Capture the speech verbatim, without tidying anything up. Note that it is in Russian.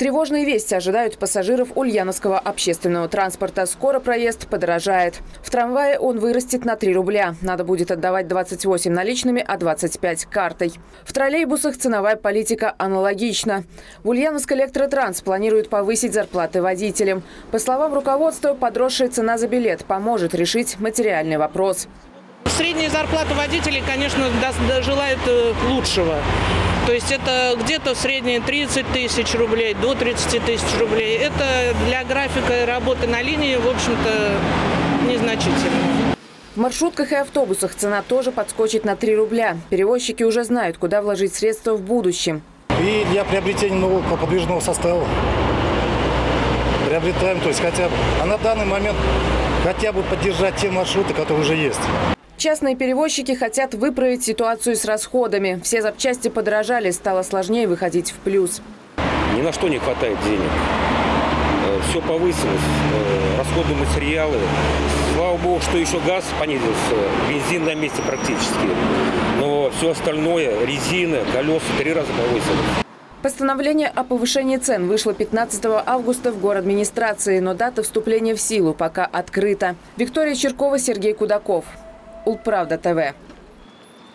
Тревожные вести ожидают пассажиров ульяновского общественного транспорта. Скоро проезд подорожает. В трамвае он вырастет на три рубля. Надо будет отдавать двадцать восемь наличными, а двадцать пять картой. В троллейбусах ценовая политика аналогична. В Ульяновскэлектротранс планируют повысить зарплаты водителям. По словам руководства, подросшая цена за билет поможет решить материальный вопрос. Средняя зарплата водителей, конечно, желает лучшего. То есть это где-то в среднем тридцать тысяч рублей, до тридцати тысяч рублей. Это для графика работы на линии, в общем-то, незначительно. В маршрутках и автобусах цена тоже подскочит на три рубля. Перевозчики уже знают, куда вложить средства в будущем. И для приобретения нового подвижного состава приобретаем, то есть хотя бы, а на данный момент хотя бы поддержать те маршруты, которые уже есть. Частные перевозчики хотят выправить ситуацию с расходами. Все запчасти подорожали, стало сложнее выходить в плюс. Ни на что не хватает денег. Все повысилось, расходы, материалы. Слава богу, что еще газ понизился, бензин на месте практически. Но все остальное, резина, колеса три раза повысилось. Постановление о повышении цен вышло пятнадцатого августа в городадминистрации, но дата вступления в силу пока открыта. Виктория Черкова, Сергей Кудаков. УлПравда ТВ.